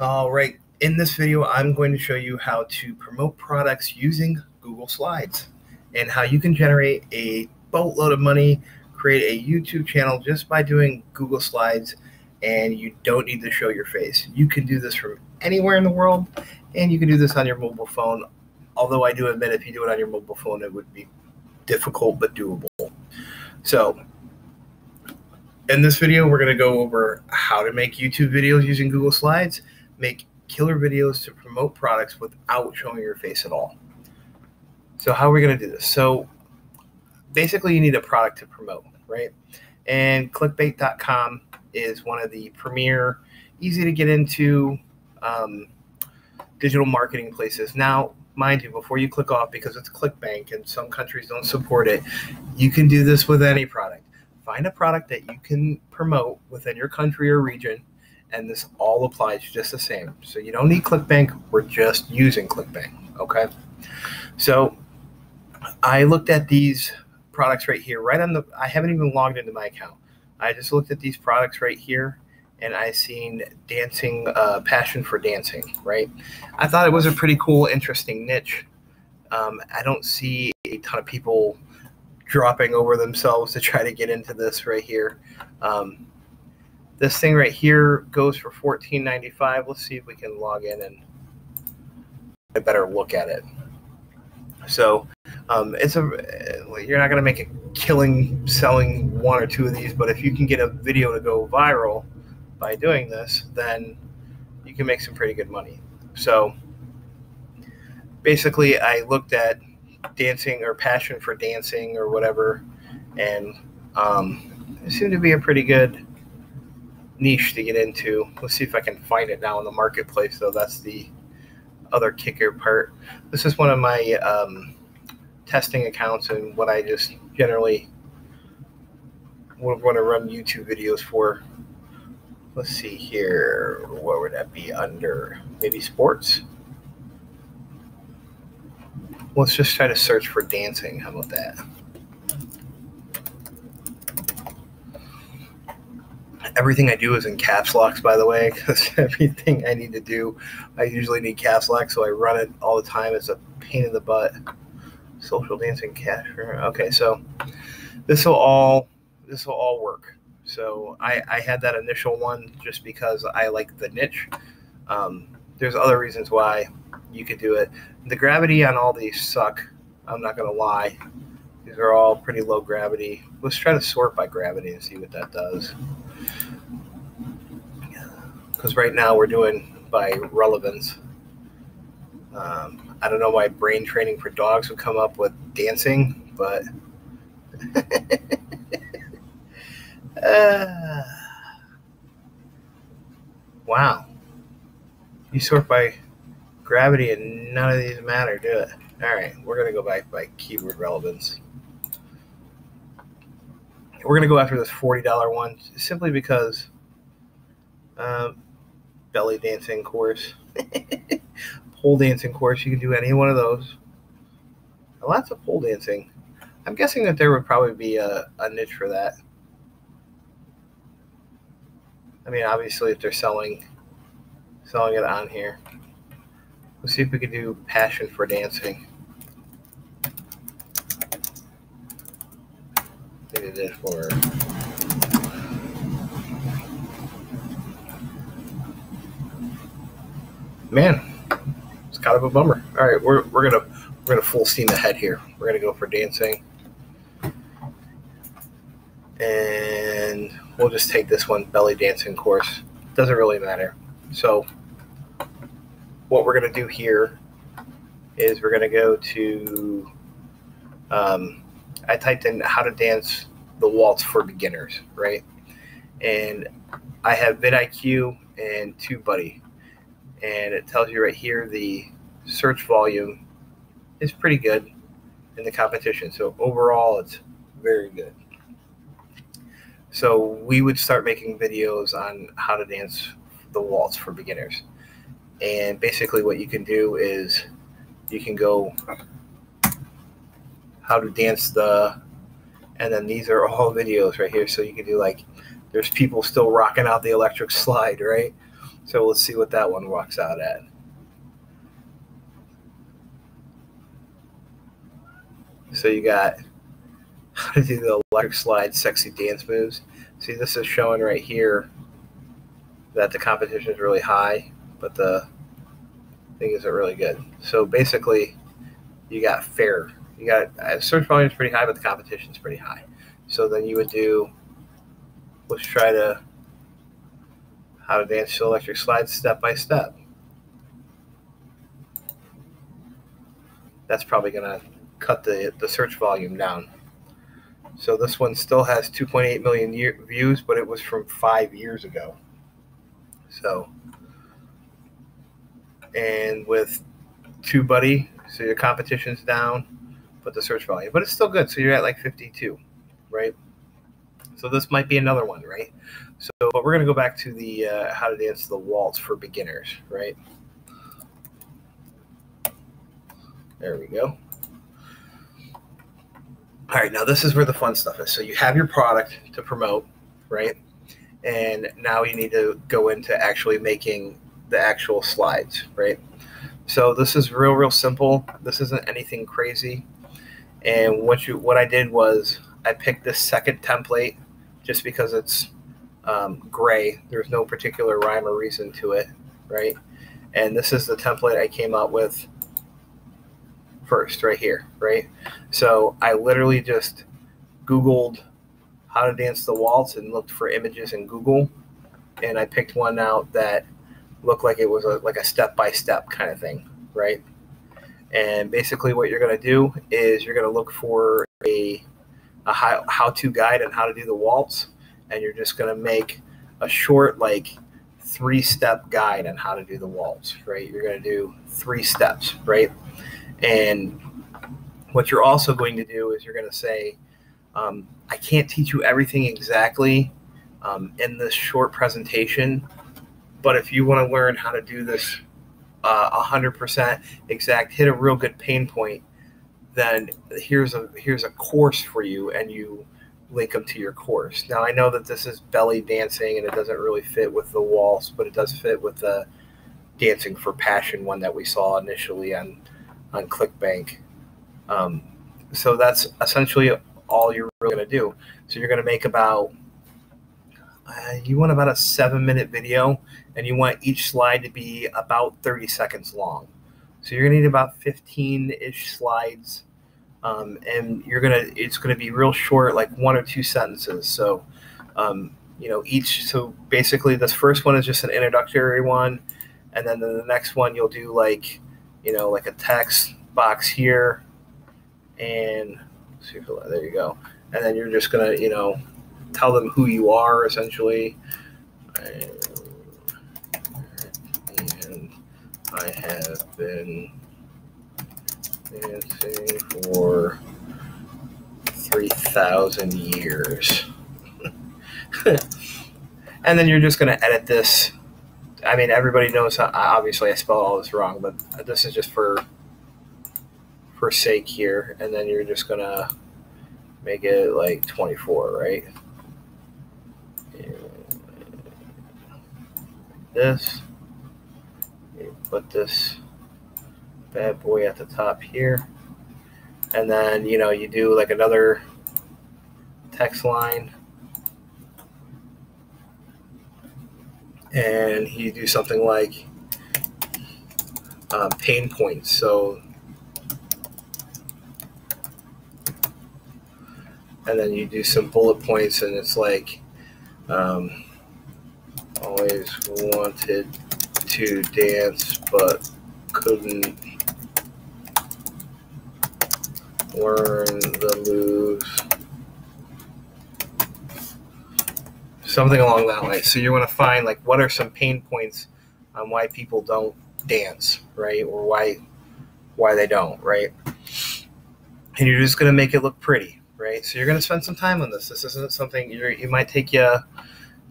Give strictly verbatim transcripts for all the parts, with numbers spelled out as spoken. All right, in this video, I'm going to show you how to promote products using Google Slides and how you can generate a boatload of money, create a YouTube channel just by doing Google Slides, and you don't need to show your face. You can do this from anywhere in the world, and you can do this on your mobile phone, although I do admit if you do it on your mobile phone, it would be difficult but doable. So in this video, we're going to go over how to make YouTube videos using Google Slides, make killer videos to promote products without showing your face at all. So how are we going to do this? So basically you need a product to promote, right? And clickbait dot com is one of the premier, easy to get into um, digital marketing places. Now, mind you, before you click off, because it's ClickBank and some countries don't support it, you can do this with any product. Find a product that you can promote within your country or region, and this all applies just the same. So you don't need ClickBank. We're just using ClickBank, okay? So I looked at these products right here, right on the, I haven't even logged into my account. I just looked at these products right here, and I seen dancing, uh, passion for dancing, right? I thought it was a pretty cool, interesting niche. Um, I don't see a ton of people dropping over themselves to try to get into this right here. Um, This thing right here goes for fourteen ninety-five. Let's see if we can log in and get a better look at it. So um, it's a you're not going to make a killing selling one or two of these, but if you can get a video to go viral by doing this, then you can make some pretty good money. So basically, I looked at dancing or passion for dancing or whatever, and um, it seemed to be a pretty good niche to get into. Let's see if I can find it now in the marketplace, though. That's the other kicker part. This is one of my um, testing accounts and what I just generally would want to run YouTube videos for. Let's see here. What would that be under? Maybe sports? Let's just try to search for dancing. How about that? Everything I do is in caps locks, by the way, because everything I need to do, I usually need caps locks, so I run it all the time. It's a pain in the butt. Social dancing capture. Okay, so this will all this will all work. So I, I had that initial one just because I like the niche. Um, there's other reasons why you could do it. The gravity on all these suck. I'm not gonna lie. These are all pretty low gravity. Let's try to sort by gravity and see what that does. Because right now we're doing by relevance. Um, I don't know why brain training for dogs would come up with dancing, but uh, wow. You sort by gravity and none of these matter, do it? All right, we're gonna go by, by keyword relevance. We're gonna go after this forty dollar one simply because uh, belly dancing course, pole dancing course. You can do any one of those. Lots of pole dancing. I'm guessing that there would probably be a, a niche for that. I mean, obviously, if they're selling, selling it on here. Let's see if we can do passion for dancing. Maybe it is for. Man, it's kind of a bummer. All right, we're we're gonna we're gonna full steam ahead here. We're gonna go for dancing, and we'll just take this one, belly dancing course. Doesn't really matter. So what we're going to do here is we're going to go to, um, I typed in how to dance the waltz for beginners, right? And I have VidIQ and TubeBuddy. And it tells you right here the search volume is pretty good in the competition. So overall, it's very good. So we would start making videos on how to dance the waltz for beginners. And basically what you can do is you can go how to dance the, and then these are all videos right here. So you can do like, there's people still rocking out the electric slide, right? So let's see what that one walks out at. So you got how to do the electric slide sexy dance moves. See, this is showing right here that the competition is really high, but the thing isn't really good. So basically, you got fair. You got search volume is pretty high, but the competition is pretty high. So then you would do, let's try to how to dance to electric slides step by step. That's probably going to cut the, the search volume down. So this one still has two point eight million year, views, but it was from five years ago. So, and with TubeBuddy, so your competition's down, but the search volume, but it's still good. So you're at like fifty-two, right? So this might be another one, right? So, but we're going to go back to the uh, how to dance to the waltz for beginners, right? There we go. All right, now this is where the fun stuff is. So you have your product to promote, right? And now you need to go into actually making the actual slides, right? So this is real, real simple. This isn't anything crazy. And what you, what I did was I picked this second template just because it's um, gray. There's no particular rhyme or reason to it, right? And this is the template I came up with first right here, right? So I literally just Googled how to dance the waltz and looked for images in Google, and I picked one out that looked like it was a, like a step-by-step kind of thing, right? And basically what you're going to do is you're going to look for a, a how-to guide on how to do the waltz, and you're just going to make a short like three-step guide on how to do the waltz, right? You're going to do three steps, right? And what you're also going to do is you're going to say, um, I can't teach you everything exactly um, in this short presentation, but if you want to learn how to do this uh, one hundred percent exact, hit a real good pain point, then here's a, here's a course for you, and you link them to your course. Now, I know that this is belly dancing, and it doesn't really fit with the waltz, but it does fit with the Dancing for Passion one that we saw initially on on ClickBank. Um, so that's essentially all you're really going to do. So you're going to make about, uh, you want about a seven minute video, and you want each slide to be about thirty seconds long. So you're going to need about fifteen-ish slides. Um, and you're going to, it's going to be real short, like one or two sentences. So, um, you know, each, so basically this first one is just an introductory one. And then the next one you'll do like, you know, like a text box here, and there you go. And then you're just gonna, you know, tell them who you are essentially. And I have been dancing for three thousand years. And then you're just gonna edit this. I mean, everybody knows, obviously I spelled all this wrong, but this is just for for sake here. And then you're just going to make it like twenty-four, right? This. You put this bad boy at the top here. And then, you know, you do like another text line. And you do something like uh, pain points. So, and then you do some bullet points, and it's like, um, always wanted to dance but couldn't learn the moves. Something along that line. So you want to find like what are some pain points on why people don't dance, right? Or why why they don't, right? And you're just going to make it look pretty, right? So you're going to spend some time on this. This isn't something you're, you might take you,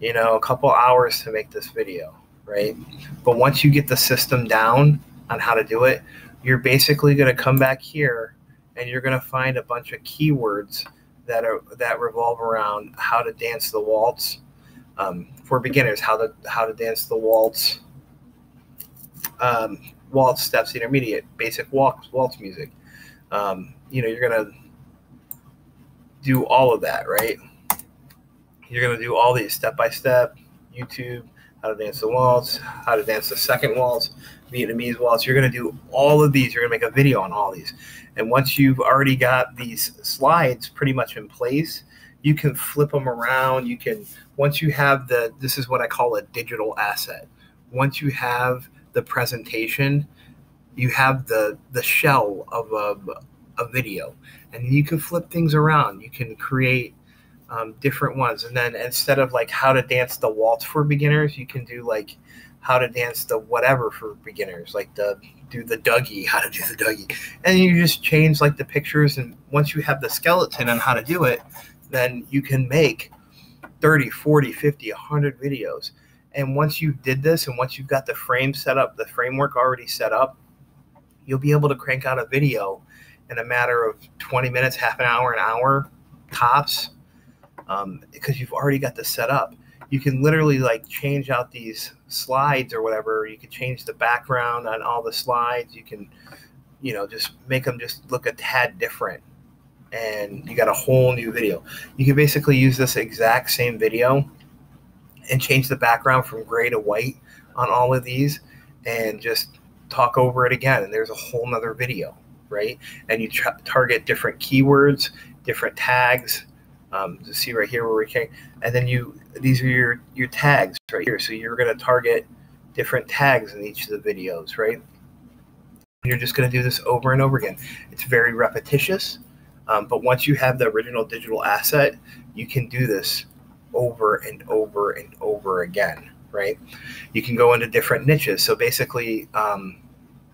you know, a couple hours to make this video, right? But once you get the system down on how to do it, you're basically going to come back here and you're going to find a bunch of keywords that are that revolve around how to dance the waltz. um, for beginners, how to how to dance the waltz, um, waltz steps, intermediate, basic waltz, waltz music. Um, you know, you're gonna do all of that, right? You're gonna do all these step by step. YouTube, how to dance the waltz, how to dance the second waltz, Vietnamese waltz. You're going to do all of these. You're going to make a video on all these. And once you've already got these slides pretty much in place, you can flip them around. You can, once you have the, this is what I call a digital asset. Once you have the presentation, you have the, the shell of a, a video, and you can flip things around. You can create Um, different ones. And then instead of like how to dance the waltz for beginners, you can do like how to dance the whatever for beginners, like the do the Dougie, how to do the Dougie. And you just change like the pictures. And once you have the skeleton on how to do it, then you can make thirty, forty, fifty, a hundred videos. And once you did this, and once you've got the frame set up, the framework already set up, you'll be able to crank out a video in a matter of twenty minutes, half an hour, an hour tops. Um, because you've already got this set up. You can literally like change out these slides or whatever. You can change the background on all the slides. You can, you know, just make them just look a tad different, and you got a whole new video. You can basically use this exact same video and change the background from gray to white on all of these and just talk over it again. And there's a whole nother video, right? And you tra- target different keywords, different tags. Um, to see right here where we can, and then you, these are your, your tags right here. So you're going to target different tags in each of the videos, right? And you're just going to do this over and over again. It's very repetitious, um, but once you have the original digital asset, you can do this over and over and over again, right? You can go into different niches. So basically, um,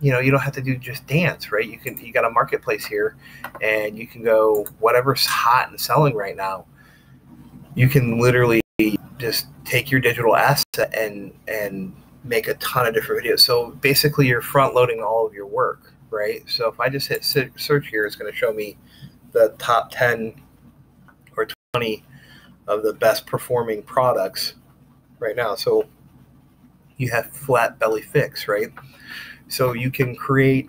you know, you don't have to do just dance, right? You can, you got a marketplace here, and you can go whatever's hot and selling right now. You can literally just take your digital asset and, and make a ton of different videos. So basically you're front loading all of your work, right? So if I just hit search here, it's going to show me the top ten or twenty of the best performing products right now. So you have Flat Belly Fix, right? So you can create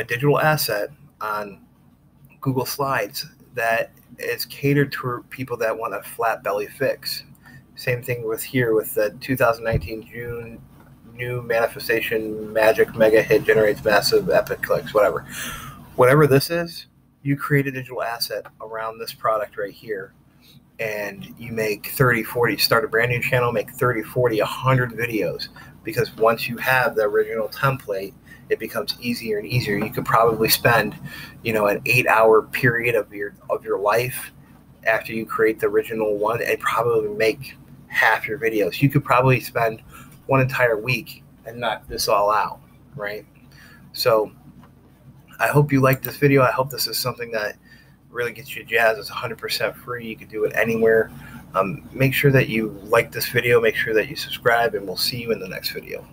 a digital asset on Google Slides that is catered to people that want a flat belly fix. Same thing with here with the two thousand nineteen June new Manifestation Magic mega hit generates massive epic clicks, whatever. Whatever this is, you create a digital asset around this product right here, and you make thirty, forty, start a brand new channel, make thirty, forty, a hundred videos. Because once you have the original template, it becomes easier and easier. You could probably spend, you know, an eight-hour period of your of your life after you create the original one and probably make half your videos. You could probably spend one entire week and knock this all out, right? So I hope you like this video. I hope this is something that really gets you jazzed. It's one hundred percent free. You can do it anywhere. Um, make sure that you like this video. Make sure that you subscribe, and we'll see you in the next video.